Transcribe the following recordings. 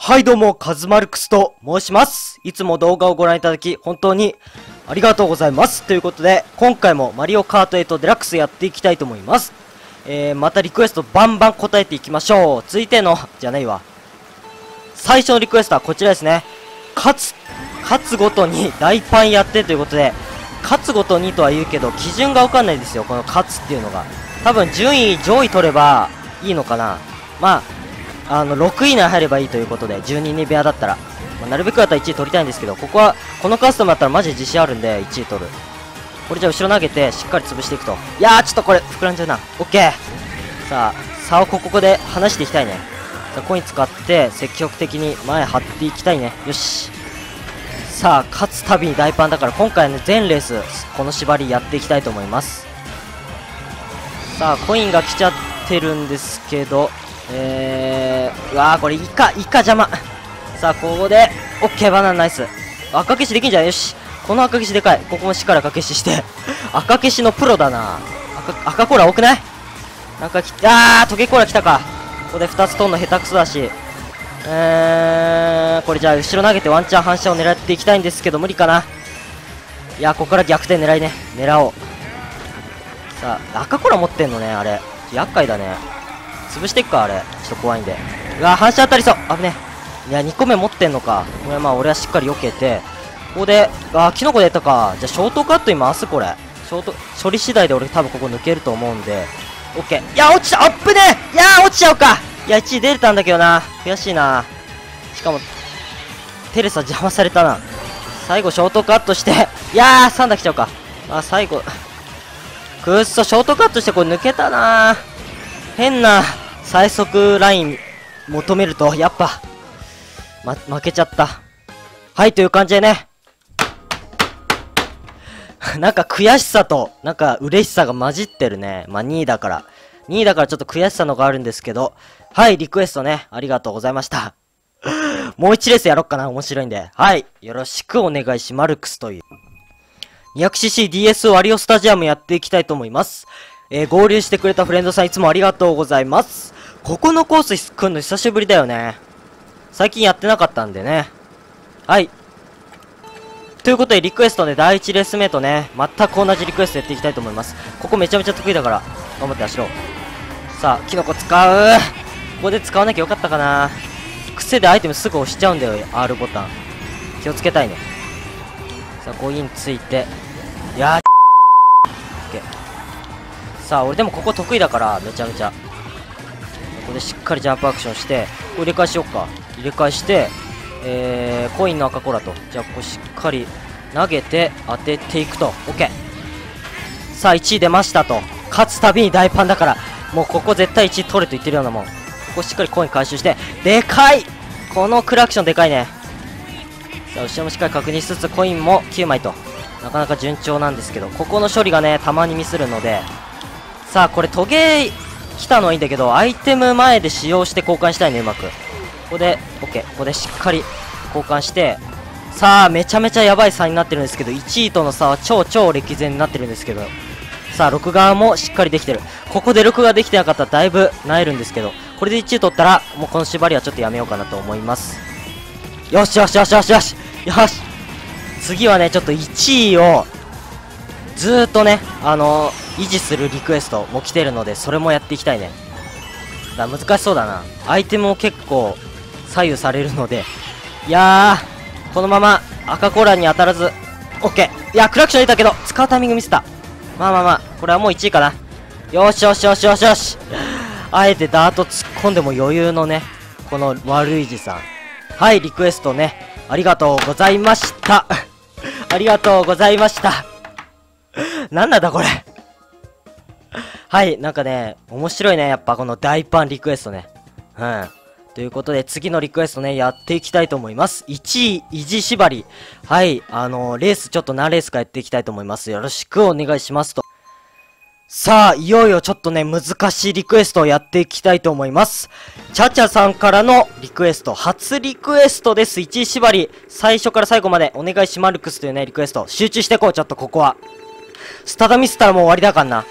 はいどうも、カズマルクスと申します。いつも動画をご覧いただき、本当にありがとうございます。ということで、今回もマリオカート8デラックスやっていきたいと思います。またリクエストバンバン答えていきましょう。続いての、じゃないわ。最初のリクエストはこちらですね。勝つごとに大パンやってということで、勝つごとにとは言うけど、基準がわかんないですよ。この勝つっていうのが。多分順位、上位取ればいいのかな。まあ、6位以内入ればいいということで、12人部屋だったら、まあ、なるべくだったら1位取りたいんですけど、ここはこのカスタムだったらマジで自信あるんで1位取る。これじゃあ後ろ投げてしっかり潰していくと、いやーちょっとこれ膨らんじゃうな。 OK、 さあ差をここで離していきたいね。さあコイン使って積極的に前張っていきたいね。よし、さあ勝つたびに大パンだから、今回ね全レースこの縛りやっていきたいと思います。さあコインが来ちゃってるんですけど、うわーこれイカ邪魔。さあここでオッケー、バナナナイス。赤消しできんじゃん。よし、この赤消しでかい。ここもしっかり赤消しして。赤消しのプロだな。赤コーラ多くない？なんかあートゲコーラ来たか。ここで2つ取んの下手くそだし、これじゃあ後ろ投げてワンチャン反射を狙っていきたいんですけど無理かな。いやここから逆転狙いね、狙おう。さあ赤コーラ持ってんのね、あれ厄介だね。潰していくか、あれちょっと怖いんで。うわ反射当たりそう、危ねえ。いや2個目持ってんのか。これまあ俺はしっかり避けて、ここでキノコ出たか。じゃあショートカットに回す。これショート処理次第で俺多分ここ抜けると思うんで OK。 いや落ちちゃう、あっぶねえ。いや落ちちゃうか。いや1位出れたんだけどな、悔しいな。しかもテレサ邪魔されたな。最後ショートカットして、いやー3打来ちゃうか。あ最後くっそ、ショートカットしてこれ抜けたな。変な最速ライン求めるとやっぱ、負けちゃった。はい、という感じでねなんか悔しさとなんか嬉しさが混じってるね。まあ2位だからちょっと悔しさのがあるんですけど、はい、リクエストねありがとうございましたもう1レースやろっかな、面白いんで。はい、よろしくお願いしマルクスという 200cc DS ワリオスタジアムやっていきたいと思います。合流してくれたフレンドさんいつもありがとうございます。ここのコース来んの久しぶりだよね。最近やってなかったんでね。はい。ということでリクエストね、第1レース目とね、全く同じリクエストやっていきたいと思います。ここめちゃめちゃ得意だから、頑張って走ろう。さあ、キノコ使う。ここで使わなきゃよかったかな。癖でアイテムすぐ押しちゃうんだよ、R ボタン。気をつけたいね。さあ、コインついて。いやー。さあ俺でもここ得意だからめちゃめちゃ。ここでしっかりジャンプアクションして、これ入れ替えしよっか。入れ替えして、コインの赤コラと、じゃあここしっかり投げて当てていくと OK。 さあ1位出ましたと。勝つたびに大パンだから、もうここ絶対1位取れと言ってるようなもん。ここしっかりコイン回収して、でかいこのクラクションでかいね。さあ後ろもしっかり確認しつつ、コインも9枚となかなか順調なんですけど、ここの処理がねたまにミスるので。さあこれトゲ来たのはいいんだけど、アイテム前で使用して交換したいね、うまく。ここで OK、 ここでしっかり交換して。さあめちゃめちゃやばい差になってるんですけど、1位との差は超歴然になってるんですけど。さあ録画もしっかりできてる。ここで録画できてなかったらだいぶ萎えるんですけど、これで1位取ったらもうこの縛りはちょっとやめようかなと思います。よしよしよしよしよしよし、次はねちょっと1位をずーっとね維持するリクエストも来てるので、それもやっていきたいね。だ難しそうだな、アイテムも結構左右されるので。いやーこのまま赤コーラに当たらず OK。 いやクラクション出たけど使うタイミングミスった。まあまあまあこれはもう1位かな。よしよしよしよしよしあえてダート突っ込んでも余裕のねこの悪いじさん。はい、リクエストねありがとうございましたありがとうございましたなんなんだこれはい、なんかね、面白いね、やっぱこの大パンリクエストね。うん。ということで、次のリクエストね、やっていきたいと思います。1位、維持縛り。はい、レース、ちょっと何レースかやっていきたいと思います。よろしくお願いしますと。さあ、いよいよちょっとね、難しいリクエストをやっていきたいと思います。チャチャさんからのリクエスト、初リクエストです。1位縛り。最初から最後まで、お願いしマルクスというね、リクエスト。集中していこう、ちょっとここは。スタダミスったらもう終わりだからな。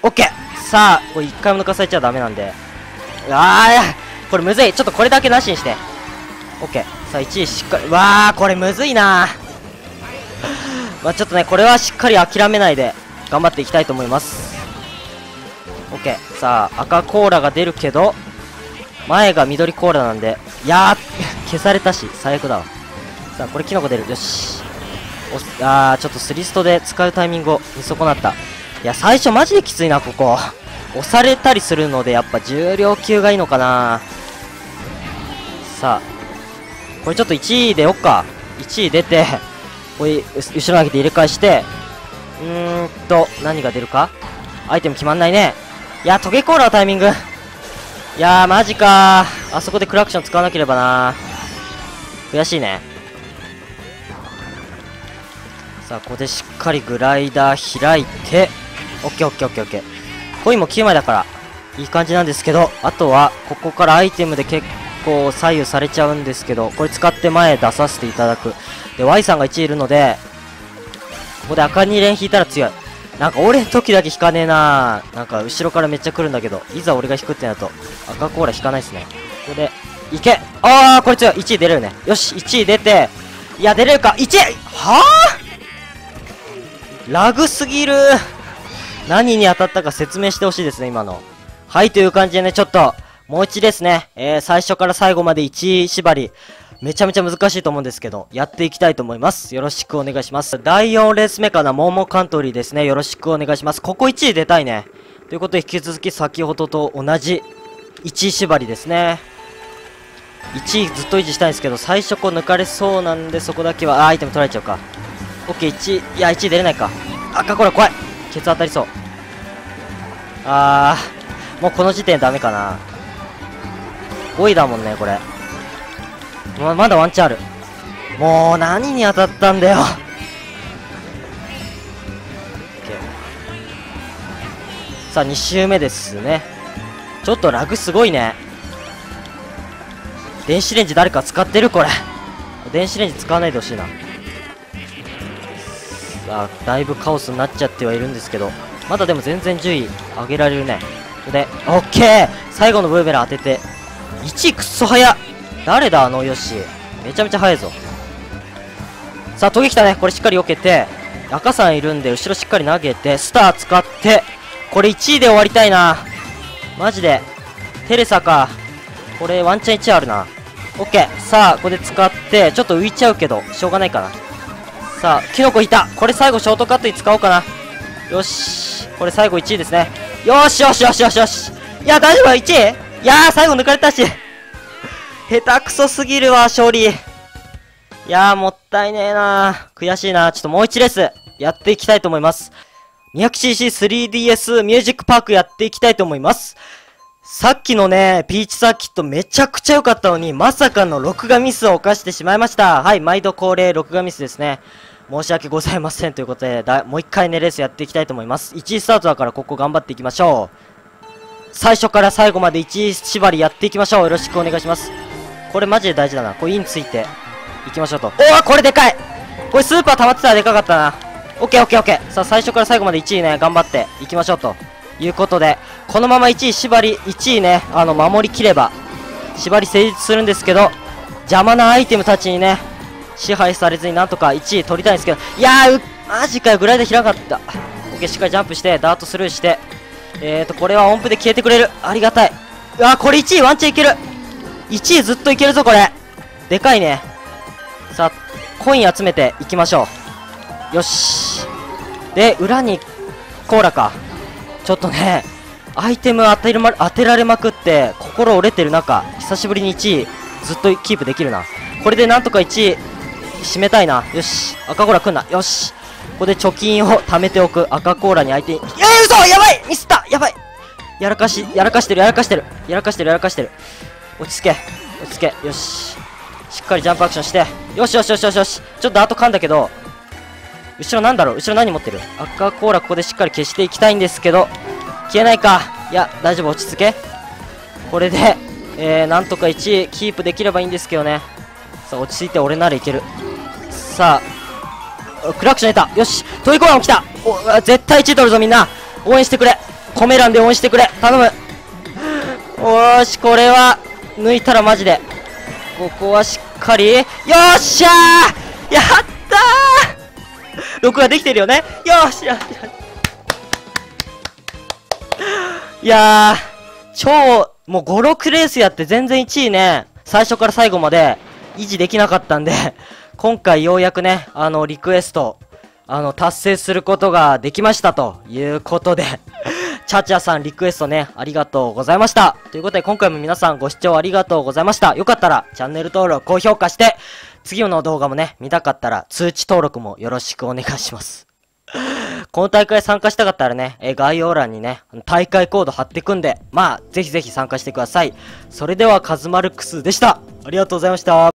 オッケー。さあこれ1回も抜かされちゃダメなんで、これむずい。ちょっとこれだけなしにして。オッケー。さあ1位しっかり、わあこれむずいなまあちょっとねこれはしっかり諦めないで頑張っていきたいと思います。オッケー。さあ赤コーラが出るけど前が緑コーラなんで、いやー消されたし最悪だわ。さあこれキノコ出る、よし。あーちょっとスリストで使うタイミングを見損なった。いや最初マジできついな、ここ押されたりするのでやっぱ重量級がいいのかな。さあこれちょっと1位出よっか。1位出てこれ後ろ投げて入れ替えして、何が出るか、アイテム決まんないね。いやトゲコーラのタイミング、いやーマジかー。あそこでクラクション使わなければな、悔しいね。さあここでしっかりグライダー開いて、オッケーオッケーオッケーオッケー。コインも9枚だからいい感じなんですけど、あとはここからアイテムで結構左右されちゃうんですけど、これ使って前出させていただく。で Y さんが1位いるのでここで赤2連引いたら強い。なんか俺の時だけ引かねえなー、なんか後ろからめっちゃ来るんだけど、いざ俺が引くってなると赤コーラ引かないっすね。ここでいけ、あーこれ強い。1位出れるね、よし1位出て、いや出れるか1位、はあラグすぎる。何に当たったか説明してほしいですね今の。はい、という感じでね、ちょっともう一ですね、最初から最後まで1位縛りめちゃめちゃ難しいと思うんですけど、やっていきたいと思います。よろしくお願いします。第4レース目かな、モーモーカントリーですね。よろしくお願いします。ここ1位出たいね。ということで、引き続き先ほどと同じ1位縛りですね。1位ずっと維持したいんですけど、最初こう抜かれそうなんで、そこだけは、アイテム取られちゃうか。オッケー、1位、いや、1位出れないか。赤コーラ怖い。ケツ当たりそう。もうこの時点ダメかな。5位だもんね、これ。まだワンチャンある。もう何に当たったんだよさあ2周目ですね。ちょっとラグすごいね。電子レンジ誰か使ってるこれ。電子レンジ使わないでほしいな。さあだいぶカオスになっちゃってはいるんですけど、まだでも全然順位上げられるね。でオッケー、最後のブーメラン当てて1位。くっそ早っ、誰だあのヨッシー、めちゃめちゃ速いぞ。さあトゲきたね、これしっかり避けて、赤さんいるんで後ろしっかり投げてスター使って、これ1位で終わりたいなマジで。テレサかこれ、ワンチャン1あるな。オッケー。さあここで使ってちょっと浮いちゃうけどしょうがないかな。さあキノコいた、これ最後ショートカットに使おうかな。よしこれ最後1位ですね。よしよしよしよしよし、いや大丈夫 1位、いやー最後抜かれたし下手くそすぎるわ、勝利。いやー、もったいねえなー。悔しいなー。ちょっともう1レース、やっていきたいと思います。200cc3DS ミュージックパークやっていきたいと思います。さっきのね、ピーチサーキットめちゃくちゃ良かったのに、まさかの録画ミスを犯してしまいました。はい、毎度恒例、録画ミスですね。申し訳ございません。ということで、もう1回ね、レースやっていきたいと思います。1位スタートだから、ここ頑張っていきましょう。最初から最後まで1位縛りやっていきましょう。よろしくお願いします。これマジで大事だな。これインついていきましょうと。おおこれでかい、これスーパー溜まってたらでかかったな。オッケーオッケーオッケー。さあ最初から最後まで1位ね、頑張っていきましょうということで、このまま1位縛り1位ね、守りきれば縛り成立するんですけど、邪魔なアイテムたちにね支配されずになんとか1位取りたいんですけど、いやーマジかよ、グライダー開かった。オッケー、しっかりジャンプしてダートスルーして、これは音符で消えてくれる、ありがたい。あこれ1位ワンチャンいける、1位ずっといけるぞこれ、でかいね。さあコイン集めていきましょう。よしで裏にコーラか。ちょっとねアイテム当てられまくって心折れてる中、久しぶりに1位ずっとキープできるな。これでなんとか1位締めたいな。よし赤コーラ来んな。よしここで貯金を貯めておく。赤コーラに相手に、嘘やばい、ミスった、やばい、やらかしてる、落ち着け落ち着け。よししっかりジャンプアクションして、よしよしよしよしよし。ちょっと後噛んだけど、後ろなんだろう、後ろ何持ってる、赤コーラ。ここでしっかり消していきたいんですけど消えないか。いや大丈夫落ち着け。これで、なんとか1位キープできればいいんですけどね。さあ落ち着いて、俺ならいける。さあクラクション得た。よしトイコーラも来た。お絶対1位取るぞみんな、応援してくれ、コメ欄で応援してくれ、頼む。おーしこれは抜いたらマジで、ここはしかり。よっしゃー、やったー、録画できてるよね。よっしゃー。いやー、超、もう5、6レースやって全然1位ね、最初から最後まで維持できなかったんで、今回ようやくね、リクエスト、達成することができましたということで、チャチャさんリクエストね、ありがとうございました。ということで、今回も皆さんご視聴ありがとうございました。よかったら、チャンネル登録、高評価して、次の動画もね、見たかったら、通知登録もよろしくお願いします。この大会参加したかったらね、概要欄にね、大会コード貼ってくんで、まあ、ぜひぜひ参加してください。それでは、カズマルックスでした。ありがとうございました。